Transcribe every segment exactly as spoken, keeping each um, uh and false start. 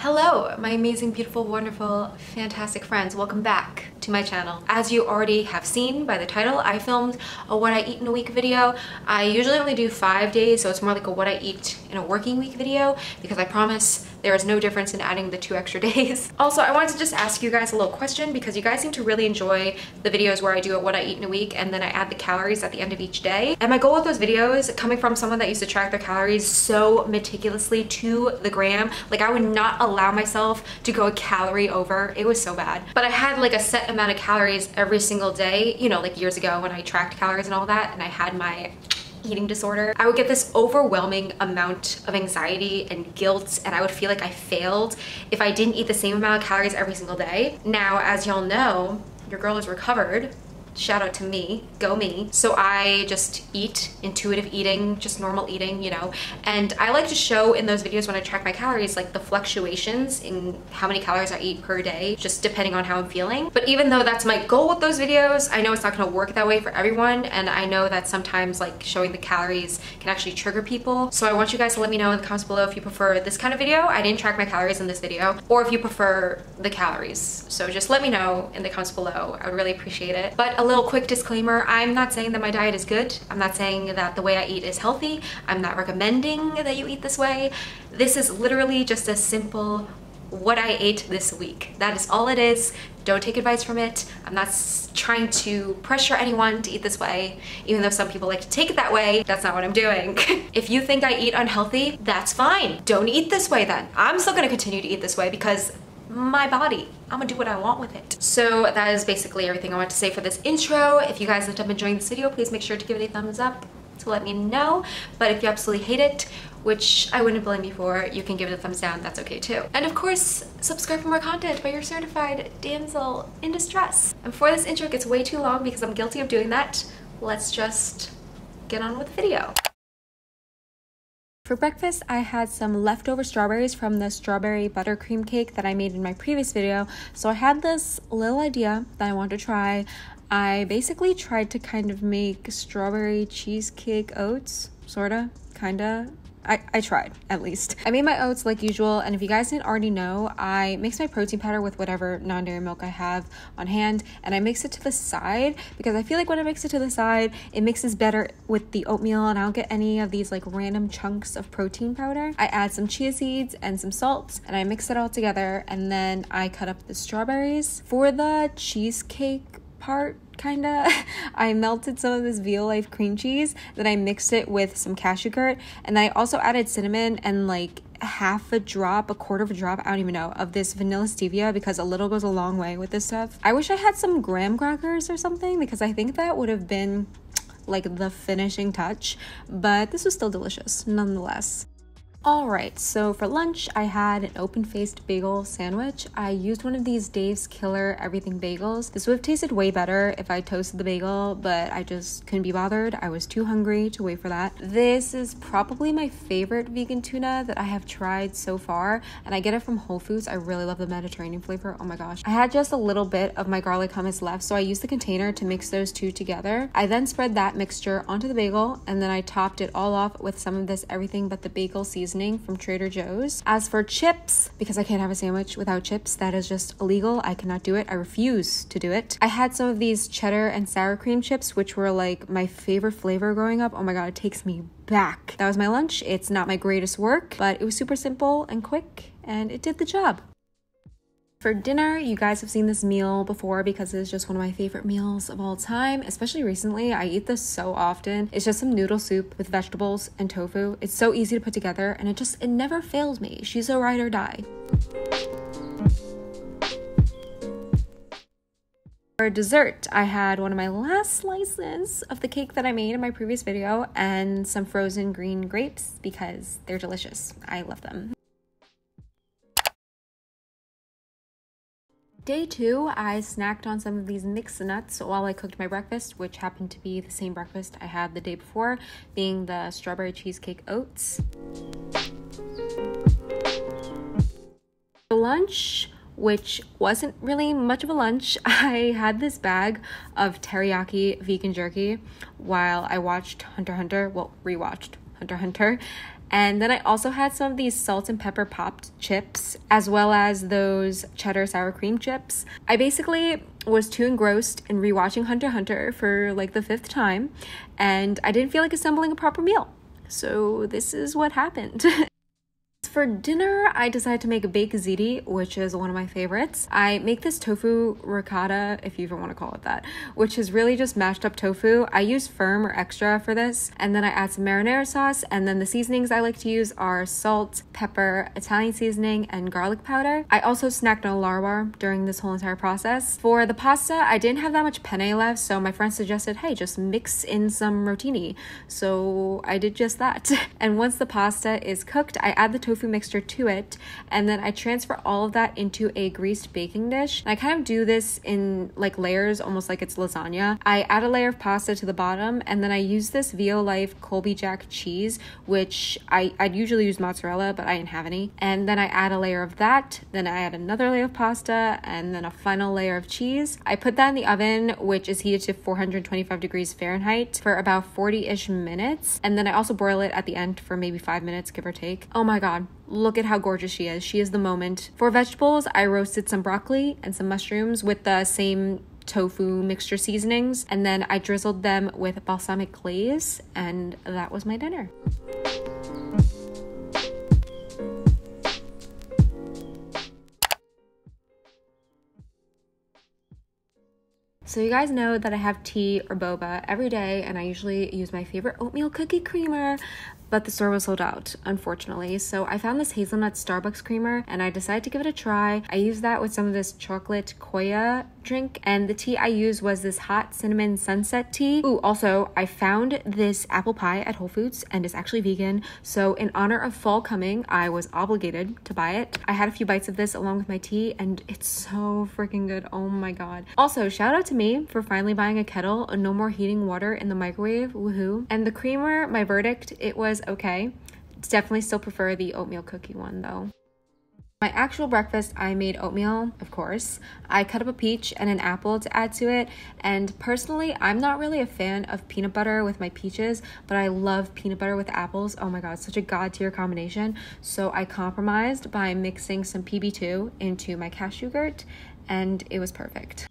Hello, my amazing, beautiful, wonderful, fantastic friends. Welcome back to my channel. As you already have seen by the title, I filmed a what I eat in a week video. I usually only do five days, so it's more like a what I eat in a working week video because I promise there is no difference in adding the two extra days. Also, I wanted to just ask you guys a little question because you guys seem to really enjoy the videos where I do a what I eat in a week and then I add the calories at the end of each day. And my goal with those videos, coming from someone that used to track their calories so meticulously to the gram, like I would not allow myself to go a calorie over. It was so bad. But I had like a set amount of calories every single day, you know, like years ago when I tracked calories and all that, and I had my eating disorder, I would get this overwhelming amount of anxiety and guilt, and I would feel like I failed if I didn't eat the same amount of calories every single day. Now, as y'all know, your girl is recovered. Shout out to me, go me. So I just eat, intuitive eating, just normal eating, you know, and I like to show in those videos when I track my calories, like the fluctuations in how many calories I eat per day, just depending on how I'm feeling. But even though that's my goal with those videos, I know it's not gonna work that way for everyone. And I know that sometimes like showing the calories can actually trigger people. So I want you guys to let me know in the comments below if you prefer this kind of video. I didn't track my calories in this video, or if you prefer the calories. So just let me know in the comments below. I would really appreciate it. But a little quick disclaimer, I'm not saying that my diet is good. I'm not saying that the way I eat is healthy. I'm not recommending that you eat this way. This is literally just a simple what I ate this week. That is all it is. Don't take advice from it. I'm not trying to pressure anyone to eat this way, even though some people like to take it that way. That's not what I'm doing. If you think I eat unhealthy, that's fine. Don't eat this way then. I'm still gonna continue to eat this way because my body. I'm gonna do what I want with it. So that is basically everything I want to say for this intro. If you guys end up enjoying this video, please make sure to give it a thumbs up to let me know. But if you absolutely hate it, which I wouldn't blame you for, you can give it a thumbs down, that's okay too. And of course, subscribe for more content by your certified damsel in distress. And before this intro gets way too long because I'm guilty of doing that, let's just get on with the video. For breakfast, I had some leftover strawberries from the strawberry buttercream cake that I made in my previous video. So I had this little idea that I wanted to try. I basically tried to kind of make strawberry cheesecake oats, sorta, kinda. I, I tried, at least. I made my oats like usual, and if you guys didn't already know, I mix my protein powder with whatever non-dairy milk I have on hand, and I mix it to the side because I feel like when I mix it to the side, it mixes better with the oatmeal, and I don't get any of these like random chunks of protein powder. I add some chia seeds and some salt, and I mix it all together, and then I cut up the strawberries. For the cheesecake part, kinda, I melted some of this VioLife cream cheese, then I mixed it with some cashew curd, and then I also added cinnamon and like half a drop, a quarter of a drop, I don't even know, of this vanilla stevia because a little goes a long way with this stuff. I wish I had some graham crackers or something because I think that would have been like the finishing touch, but this was still delicious nonetheless. Alright, so for lunch, I had an open-faced bagel sandwich. I used one of these Dave's Killer Everything Bagels. This would have tasted way better if I toasted the bagel, but I just couldn't be bothered. I was too hungry to wait for that. This is probably my favorite vegan tuna that I have tried so far, and I get it from Whole Foods. I really love the Mediterranean flavor. Oh my gosh. I had just a little bit of my garlic hummus left, so I used the container to mix those two together. I then spread that mixture onto the bagel, and then I topped it all off with some of this Everything But the Bagel seasoning from Trader Joe's. As for chips, because I can't have a sandwich without chips, that is just illegal. I cannot do it. I refuse to do it. I had some of these cheddar and sour cream chips, which were like my favorite flavor growing up. Oh my god, it takes me back. That was my lunch. It's not my greatest work, but it was super simple and quick, and it did the job. For dinner, you guys have seen this meal before because it's just one of my favorite meals of all time, especially recently. I eat this so often. It's just some noodle soup with vegetables and tofu. It's so easy to put together, and it just, it never failed me. She's a ride or die. For dessert, I had one of my last slices of the cake that I made in my previous video and some frozen green grapes because they're delicious. I love them. Day two, I snacked on some of these mixed nuts while I cooked my breakfast, which happened to be the same breakfast I had the day before, being the strawberry cheesecake oats. For lunch, which wasn't really much of a lunch, I had this bag of teriyaki vegan jerky while I watched Hunter x Hunter, well, rewatched Hunter x Hunter, And then I also had some of these salt and pepper popped chips, as well as those cheddar sour cream chips. I basically was too engrossed in rewatching Hunter x Hunter for like the fifth time, and I didn't feel like assembling a proper meal. So this is what happened. For dinner, I decided to make a baked ziti, which is one of my favorites. I make this tofu ricotta, if you even want to call it that, which is really just mashed up tofu. I use firm or extra for this, and then I add some marinara sauce, and then the seasonings I like to use are salt, pepper, Italian seasoning, and garlic powder. I also snacked on a larwar during this whole entire process. For the pasta, I didn't have that much penne left, so my friend suggested, hey, just mix in some rotini. So I did just that. And once the pasta is cooked, I add the tofu mixture to it, and then I transfer all of that into a greased baking dish. And I kind of do this in like layers, almost like it's lasagna. I add a layer of pasta to the bottom, and then I use this VioLife Colby Jack cheese, which I, I'd usually use mozzarella, but I didn't have any. And then I add a layer of that, then I add another layer of pasta, and then a final layer of cheese. I put that in the oven, which is heated to four hundred twenty-five degrees Fahrenheit for about forty-ish minutes, and then I also boil it at the end for maybe five minutes, give or take. Oh my god. Look at how gorgeous she is. She is the moment. For vegetables, I roasted some broccoli and some mushrooms with the same tofu mixture seasonings, and then I drizzled them with balsamic glaze, and that was my dinner. So you guys know that I have tea or boba every day, and I usually use my favorite oatmeal cookie creamer, but the store was sold out, unfortunately. So I found this hazelnut Starbucks creamer, and I decided to give it a try. I used that with some of this chocolate Koya drink, and the tea I used was this hot cinnamon sunset tea. Ooh, also, I found this apple pie at Whole Foods, and it's actually vegan. So in honor of fall coming, I was obligated to buy it. I had a few bites of this along with my tea, and it's so freaking good. Oh my god. Also, shout out to me for finally buying a kettle and no more heating water in the microwave. Woohoo. And the creamer, my verdict, it was okay. Definitely still prefer the oatmeal cookie one though. My actual breakfast, I made oatmeal, of course. I cut up a peach and an apple to add to it, and personally, I'm not really a fan of peanut butter with my peaches, but I love peanut butter with apples. Oh my god, such a god-tier combination. So I compromised by mixing some P B two into my cashew yogurt, and it was perfect.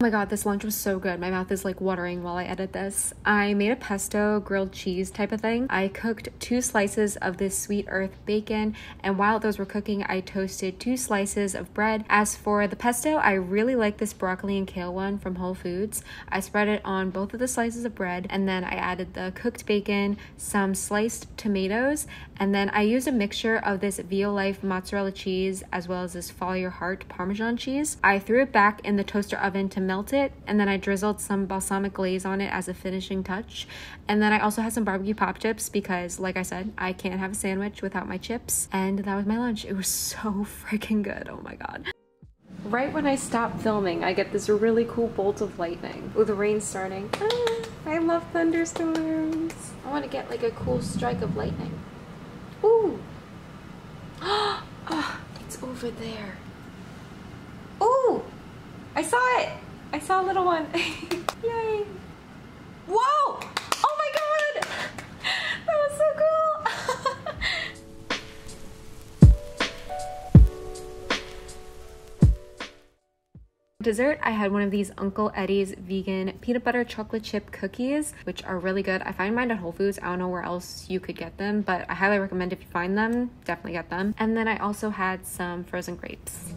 Oh my god, this lunch was so good. My mouth is like watering while I edit this. I made a pesto grilled cheese type of thing. I cooked two slices of this Sweet Earth bacon, and while those were cooking, I toasted two slices of bread. As for the pesto, I really like this broccoli and kale one from Whole Foods. I spread it on both of the slices of bread, and then I added the cooked bacon, some sliced tomatoes, and then I used a mixture of this VioLife mozzarella cheese as well as this Follow Your Heart Parmesan cheese. I threw it back in the toaster oven to melt melt it, and then I drizzled some balsamic glaze on it as a finishing touch. And then I also had some barbecue pop chips because, like I said, I can't have a sandwich without my chips. And that was my lunch. It was so freaking good. Oh my god. Right when I stop filming, I get this really cool bolt of lightning. Oh, the rain's starting. Ah, I love thunderstorms. I want to get like a cool strike of lightning. Ooh. Oh, it's over there. Ooh, I saw it. I saw a little one. Yay. Whoa! Oh my god! That was so cool! Dessert, I had one of these Uncle Eddie's vegan peanut butter chocolate chip cookies, which are really good. I find mine at Whole Foods. I don't know where else you could get them, but I highly recommend if you find them, definitely get them. And then I also had some frozen grapes.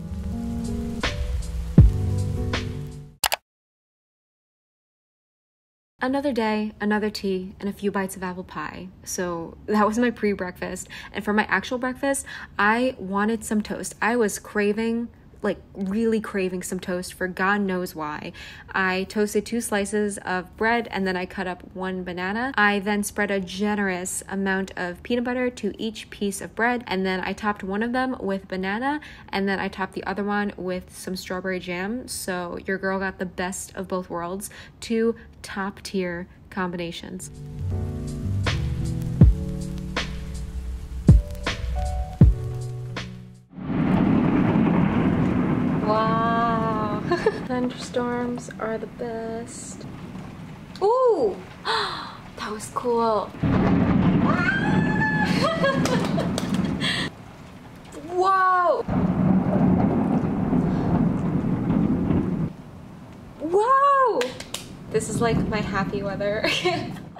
Another day, another tea, and a few bites of apple pie. So that was my pre-breakfast. And for my actual breakfast, I wanted some toast. I was craving, like really craving some toast for God knows why. I toasted two slices of bread, and then I cut up one banana. I then spread a generous amount of peanut butter to each piece of bread, and then I topped one of them with banana, and then I topped the other one with some strawberry jam. So your girl got the best of both worlds. Two top tier combinations. Wow. Thunderstorms are the best. Ooh! That That was cool. Whoa! Whoa! This is like my happy weather.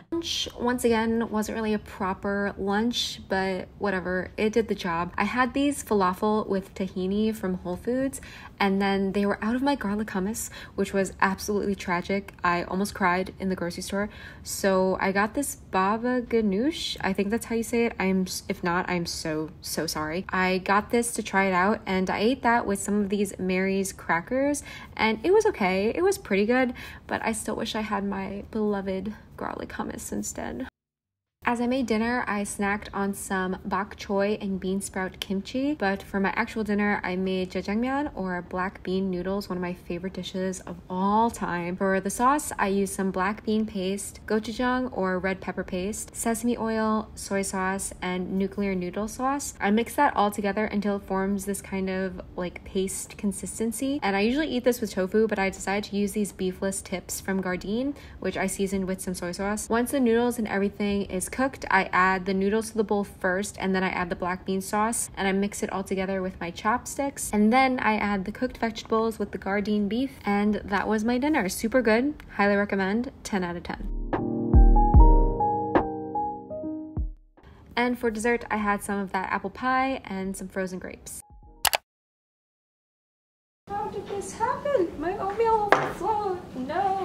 Lunch, once again, wasn't really a proper lunch, but whatever, it did the job. I had these falafel with tahini from Whole Foods, and then they were out of my garlic hummus, which was absolutely tragic. I almost cried in the grocery store. So I got this baba ganoush. I think that's how you say it. I'm, if not, I'm so, so sorry. I got this to try it out, and I ate that with some of these Mary's crackers, and it was okay. It was pretty good, but I still wish I had my beloved garlic hummus instead. As I made dinner, I snacked on some bok choy and bean sprout kimchi, but for my actual dinner, I made jjajangmyeon, or black bean noodles, one of my favorite dishes of all time. For the sauce, I used some black bean paste, gochujang or red pepper paste, sesame oil, soy sauce, and nuclear noodle sauce. I mix that all together until it forms this kind of like paste consistency, and I usually eat this with tofu, but I decided to use these beefless tips from Gardein, which I seasoned with some soy sauce. Once the noodles and everything is cooked, I add the noodles to the bowl first, and then I add the black bean sauce, and I mix it all together with my chopsticks, and then I add the cooked vegetables with the Gardein beef, and that was my dinner. Super good, highly recommend, ten out of ten. And for dessert, I had some of that apple pie and some frozen grapes. How did this happen? My oatmeal overflowed. No.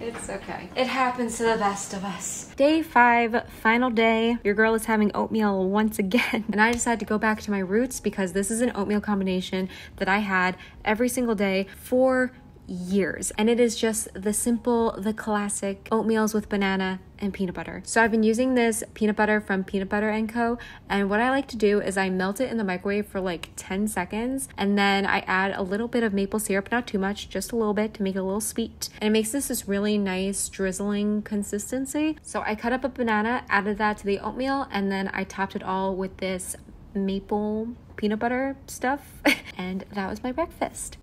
It's okay. It happens to the best of us. Day five, final day. Your girl is having oatmeal once again. And I decided to go back to my roots because this is an oatmeal combination that I had every single day for years. And it is just the simple, the classic oatmeals with banana and peanut butter. So I've been using this peanut butter from Peanut Butter and Co. And what I like to do is I melt it in the microwave for like ten seconds, and then I add a little bit of maple syrup, not too much, just a little bit to make it a little sweet. And it makes this this really nice drizzling consistency. So I cut up a banana, added that to the oatmeal, and then I topped it all with this maple peanut butter stuff. And that was my breakfast.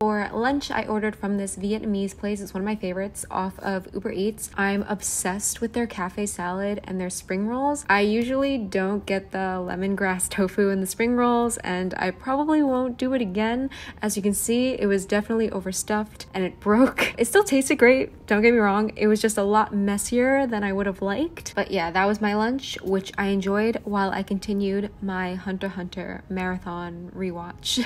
For lunch, I ordered from this Vietnamese place. It's one of my favorites off of Uber Eats. I'm obsessed with their cafe salad and their spring rolls. I usually don't get the lemongrass tofu in the spring rolls, and I probably won't do it again. As you can see, it was definitely overstuffed and it broke. It still tasted great, don't get me wrong. It was just a lot messier than I would have liked. But yeah, that was my lunch, which I enjoyed while I continued my Hunter x Hunter marathon rewatch.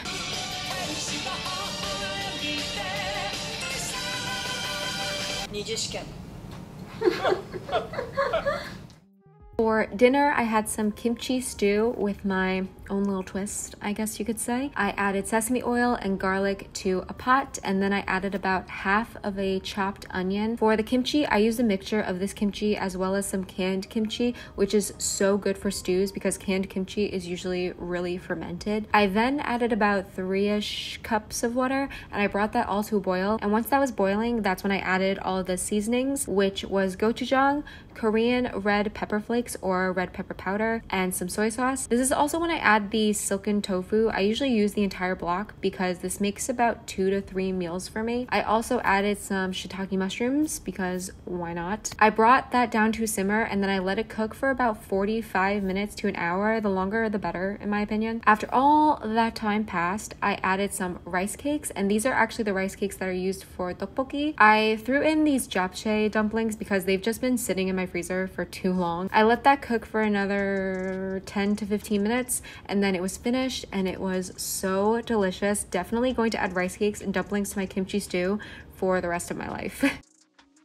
For dinner, I had some kimchi stew with my own little twist, I guess you could say. I added sesame oil and garlic to a pot, and then I added about half of a chopped onion. For the kimchi, I used a mixture of this kimchi as well as some canned kimchi, which is so good for stews because canned kimchi is usually really fermented. I then added about three-ish cups of water, and I brought that all to a boil. And once that was boiling, that's when I added all of the seasonings, which was gochujang, Korean red pepper flakes or red pepper powder, and some soy sauce. This is also when I added Add the silken tofu. I usually use the entire block because this makes about two to three meals for me. I also added some shiitake mushrooms because why not? I brought that down to a simmer, and then I let it cook for about forty-five minutes to an hour. The longer the better, in my opinion. After all that time passed, I added some rice cakes, and these are actually the rice cakes that are used for tteokbokki. I threw in these japchae dumplings because they've just been sitting in my freezer for too long. I let that cook for another ten to fifteen minutes. And then it was finished, and it was so delicious. Definitely going to add rice cakes and dumplings to my kimchi stew for the rest of my life.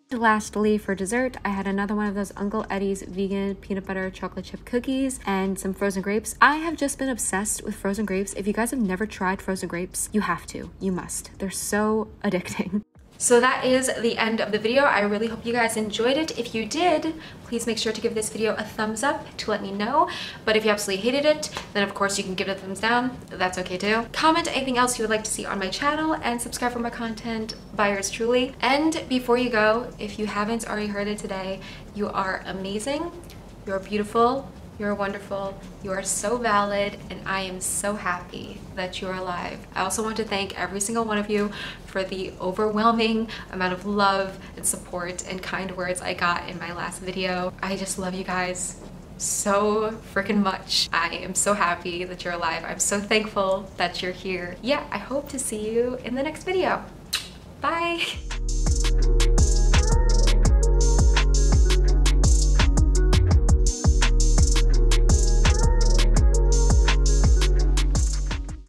Lastly, for dessert, I had another one of those Uncle Eddie's vegan peanut butter chocolate chip cookies and some frozen grapes. I have just been obsessed with frozen grapes. If you guys have never tried frozen grapes, you have to. You must. They're so addicting. So that is the end of the video. I really hope you guys enjoyed it. If you did, please make sure to give this video a thumbs up to let me know. But if you absolutely hated it, then of course you can give it a thumbs down. That's okay too. Comment anything else you would like to see on my channel, and subscribe for more content by yours truly. And before you go, if you haven't already heard it today, you are amazing, you're beautiful, You're wonderful. You are so valid, and I am so happy that you are alive. I also want to thank every single one of you for the overwhelming amount of love and support and kind words I got in my last video. I just love you guys so freaking much. I am so happy that you're alive. I'm so thankful that you're here. Yeah, I hope to see you in the next video. Bye.